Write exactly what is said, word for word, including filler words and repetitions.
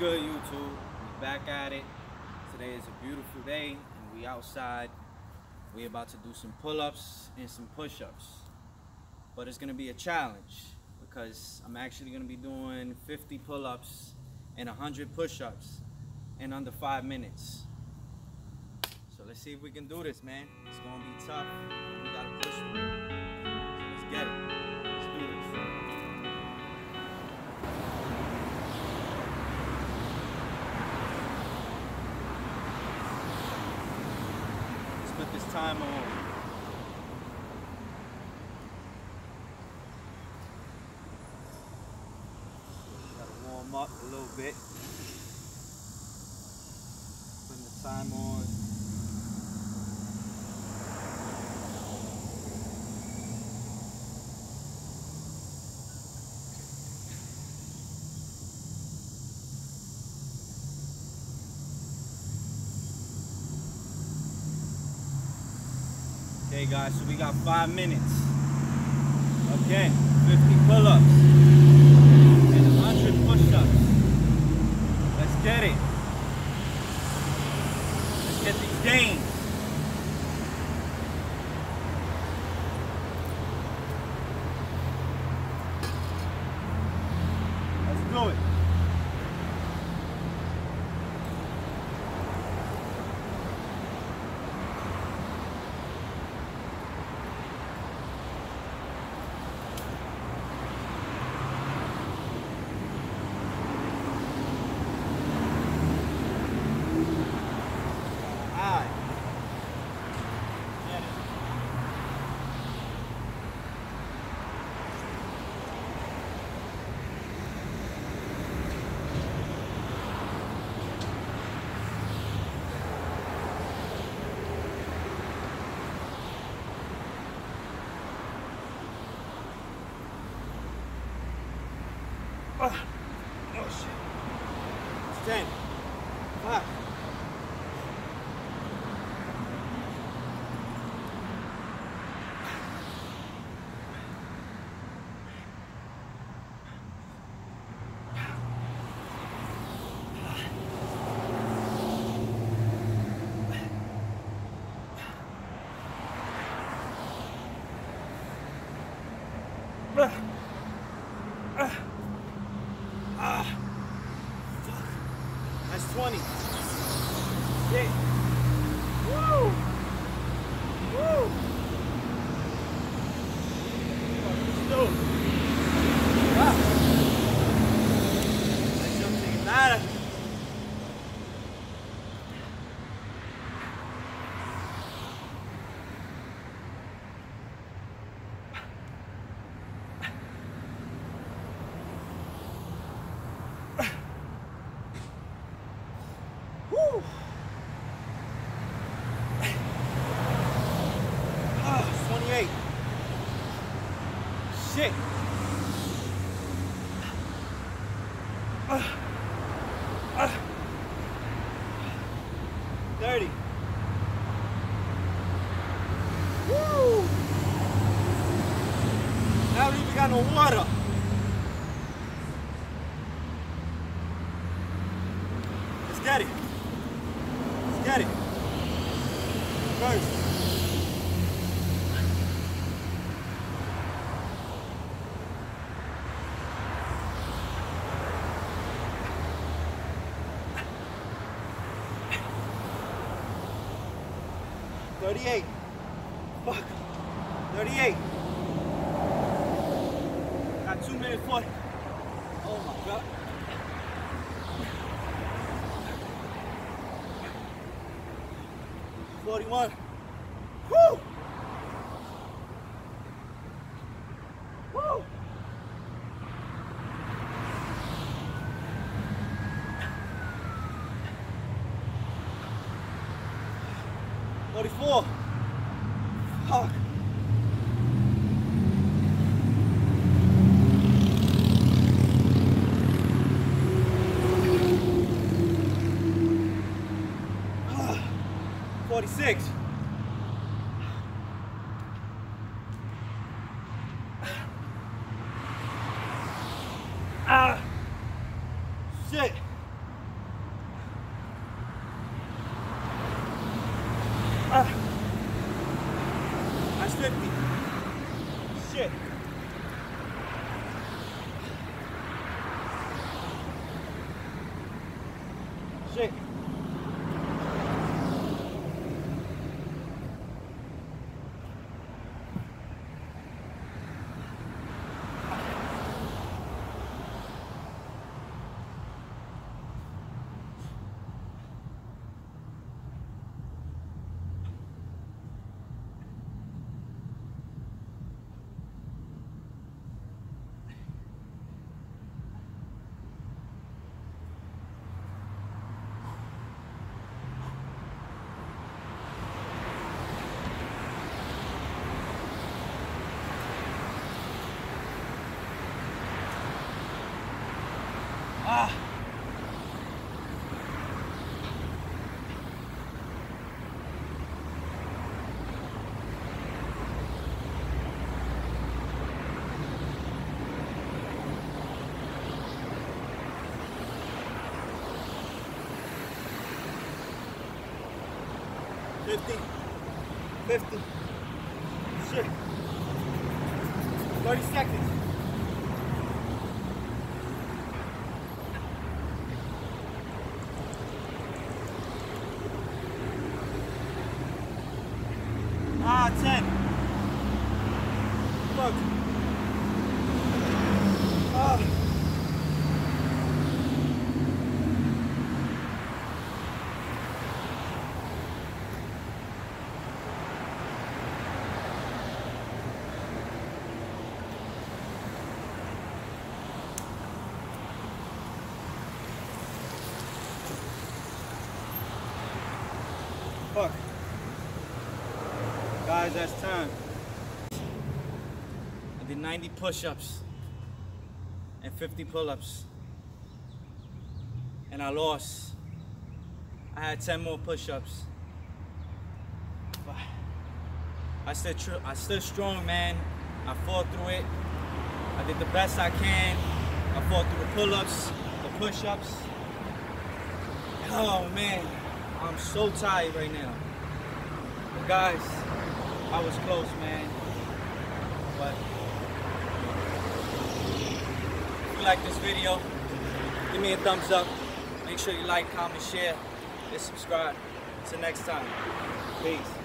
Good YouTube, we back at it. Today is a beautiful day and we outside. We about to do some pull-ups and some push-ups, but it's gonna be a challenge because I'm actually gonna be doing fifty pull-ups and one hundred push-ups in under five minutes. So let's see if we can do this, man. It's gonna be tough. We gotta push through. So let's get it. Put this time on. Gotta warm up a little bit. Putting the time on. Okay guys, so we got five minutes. Okay, fifty pull-ups and one hundred push-ups. Let's get it. Let's get these gains. Let's do it. Oh, oh shit. It's ten. Fuck. twenty. Yeah. Woo! Woo! Let's do it. Shit. Uh, uh, thirty. Woo! Now we even got no water. Let's get it. Let's get it. First. thirty-eight. Fuck. thirty-eight. Got two minutes for it. Oh my god. forty-one. Woo! Woo! forty-four. Fuck. forty-six. Ah. Shit. Shit. Shit. Shit. Ah! Fifty, fifty, shit, thirty seconds. Ah, ten. Look. Ah. Fuck. Guys, that's time. I did ninety push-ups and fifty pull-ups. And I lost. I had ten more push-ups. But I stood true, I stood strong, man. I fought through it. I did the best I can. I fought through the pull-ups, the push-ups. Oh man, I'm so tired right now. But guys, I was close, man, but if you like this video, give me a thumbs up, make sure you like, comment, share, and subscribe. Until next time, peace.